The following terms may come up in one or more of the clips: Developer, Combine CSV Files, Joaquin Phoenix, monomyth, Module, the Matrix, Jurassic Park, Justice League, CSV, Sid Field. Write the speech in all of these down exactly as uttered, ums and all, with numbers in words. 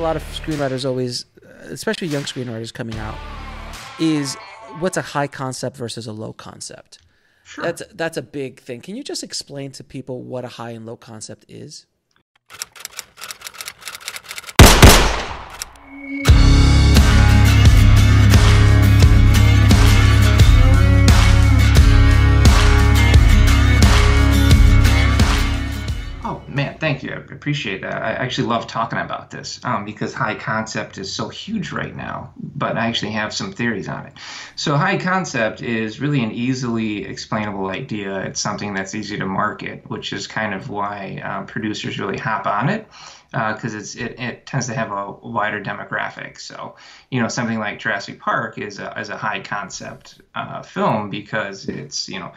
lot of screenwriters always, especially young screenwriters coming out, is what's a high concept versus a low concept. Sure. That's, that's a big thing. Can you just explain to people what a high and low concept is? Oh, man, thank you. I appreciate that. I actually love talking about this um, because high concept is so huge right now, but I actually have some theories on it. So high concept is really an easily explainable idea. It's something that's easy to market, which is kind of why uh, producers really hop on it. Because uh, it's it, it tends to have a wider demographic. So, you know, something like Jurassic Park is a, is a high concept uh, film because it's, you know,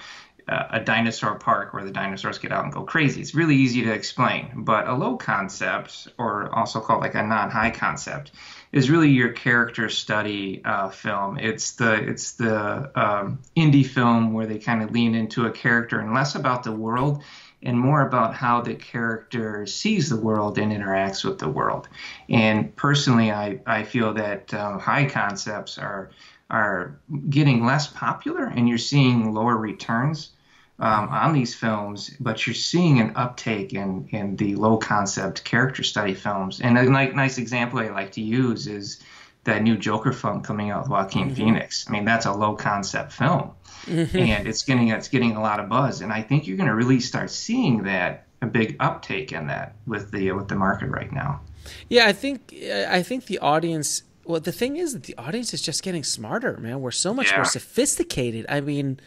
a, a dinosaur park where the dinosaurs get out and go crazy. It's really easy to explain. But a low concept, or also called like a non-high concept, is really your character study uh, film. It's the, it's the um, indie film where they kind of lean into a character and less about the world and more about how the character sees the world and interacts with the world. And personally, I, I feel that um, high concepts are, are getting less popular, and you're seeing lower returns um, on these films, but you're seeing an uptake in, in the low concept character study films. And a like, nice example I like to use is that new Joker film coming out with Joaquin mm-hmm. Phoenix. I mean, that's a low concept film, and it's getting it's getting a lot of buzz. And I think you're going to really start seeing that a big uptake in that with the with the market right now. Yeah, I think I think the audience. Well, the thing is that the audience is just getting smarter, man. We're so much yeah. more sophisticated. I mean,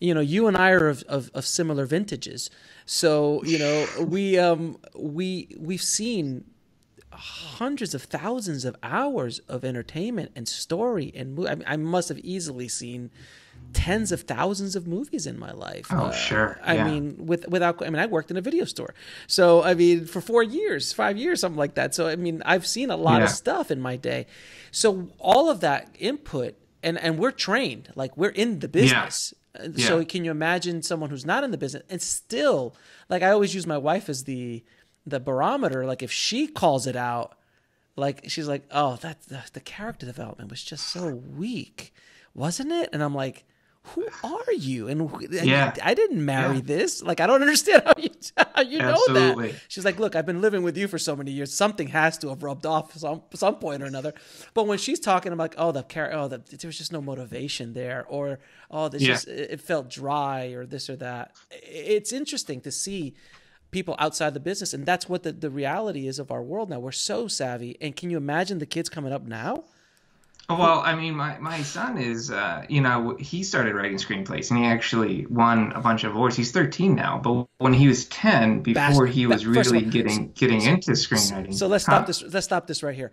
you know, you and I are of, of, of similar vintages, so you know we um we we've seen hundreds of thousands of hours of entertainment and story and movie. I mean, I must have easily seen tens of thousands of movies in my life. Oh, uh, sure. Yeah. I mean, with, without, I mean, I worked in a video store. So, I mean, for four years, five years, something like that. So, I mean, I've seen a lot yeah. of stuff in my day. So all of that input, and, and we're trained, like we're in the business. Yeah. Yeah. So can you imagine someone who's not in the business and still, like I always use my wife as the, the barometer, like if she calls it out, like she's like, oh, that the, the character development was just so weak, wasn't it? And I'm like, who are you? And yeah. I, I didn't marry yeah. this. Like, I don't understand how you, how you Absolutely. know that. She's like, look, I've been living with you for so many years. Something has to have rubbed off some some point or another. But when she's talking about, like, oh, the character, oh, the, there was just no motivation there, or oh, this yeah. just it felt dry, or this or that. It's interesting to see people outside the business, and that's what the, the reality is of our world now. We're so savvy, and can you imagine the kids coming up now? Well, I mean, my, my son is, uh, you know, he started writing screenplays, and he actually won a bunch of awards. He's thirteen now, but when he was ten, before Bast he was really one, getting getting so, into screenwriting. So let's stop huh? this. Let's stop this right here.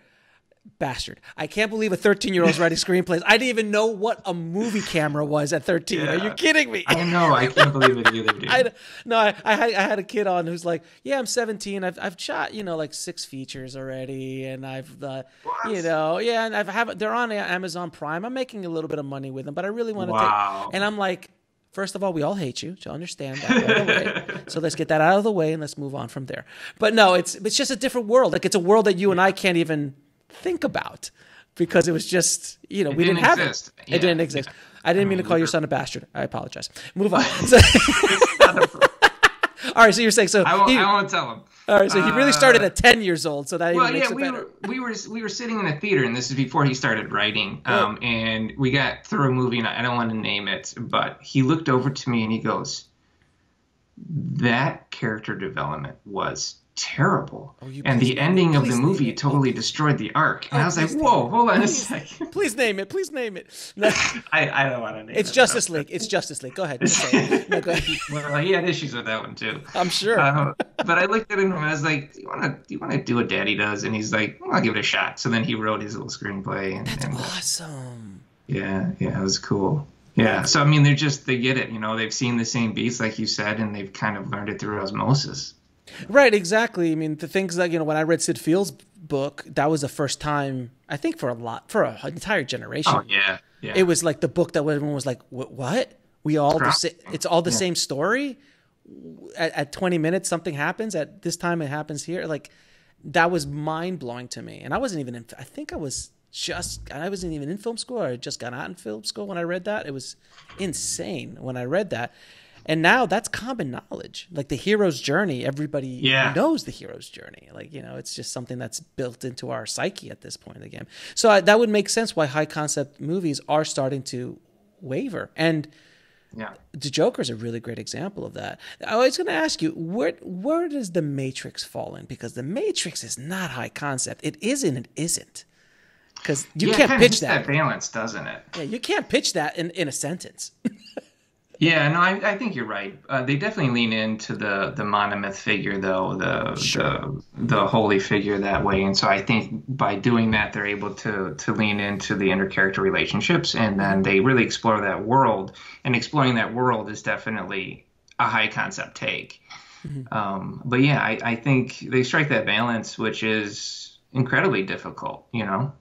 Bastard. I can't believe a thirteen-year-old's writing screenplays. I didn't even know what a movie camera was at thirteen. Yeah. Are you kidding me? I know. I can't believe it either, dude. I, no, I, I had a kid on who's like, yeah, I'm seventeen. I've, I've shot, you know, like six features already. And I've, uh, you know, yeah, and I've have, they're on Amazon Prime. I'm making a little bit of money with them, but I really want to wow. take. And I'm like, first of all, we all hate you, so understand that right away. So let's get that out of the way and let's move on from there. But no, it's it's just a different world. Like, it's a world that you and I can't even think about, because it was just, you know, it we didn't, didn't have exist. it. Yeah. It didn't exist. Yeah. I didn't I mean to call your son a bastard. I apologize. Move on. All right, so you're saying, so I won't, he, I won't tell him. All right, so he really started at ten years old, so that well, even makes yeah, it we better. Were, we were we were sitting in a theater, and this is before he started writing. Um, yeah. And we got through a movie, and I don't want to name it, but he looked over to me and he goes, "That character development was terrible, oh, and the ending of the movie totally destroyed the arc." And oh, I was like, whoa, hold on please, a second. Please name it. Please name it. No. I, I don't want to name it's it. It's Justice League. It's Justice League. Go ahead. No, go ahead. Well, he had issues with that one, too. I'm sure. Um, but I looked at him and I was like, do you want to do, you want to do what Daddy does? And he's like, well, I'll give it a shot. So then he wrote his little screenplay. And, That's and, awesome. Yeah, yeah, it was cool. Yeah, so I mean, they're just, they get it. You know, they've seen the same beats, like you said, and they've kind of learned it through osmosis. Right, exactly. I mean, the things that, you know, when I read Sid Field's book, that was the first time, I think for a lot, for an entire generation. Oh, yeah, yeah. It was like the book that everyone was like, what? We all, the it's all the yeah. same story? At, at twenty minutes, something happens. At this time, it happens here. Like, that was mind-blowing to me. And I wasn't even in, I think I was just, I wasn't even in film school. Or I had just got out in film school when I read that. It was insane when I read that. And now that's common knowledge. Like the hero's journey, everybody yeah. knows the hero's journey. Like, you know, it's just something that's built into our psyche at this point in the game. So I, that would make sense why high concept movies are starting to waver. And yeah. The Joker is a really great example of that. I was going to ask you, where where does The Matrix fall in? Because The Matrix is not high concept. It is and it isn't. Because you yeah, can't it pitch that. that balance, doesn't it? Yeah, you can't pitch that in, in a sentence. Yeah, no, I, I think you're right. Uh, they definitely lean into the the monomyth figure, though, the, sure. the the holy figure that way. And so I think by doing that, they're able to to lean into the inter-character relationships, and then they really explore that world. And exploring that world is definitely a high concept take. Mm-hmm. um, but yeah, I, I think they strike that balance, which is incredibly difficult, you know?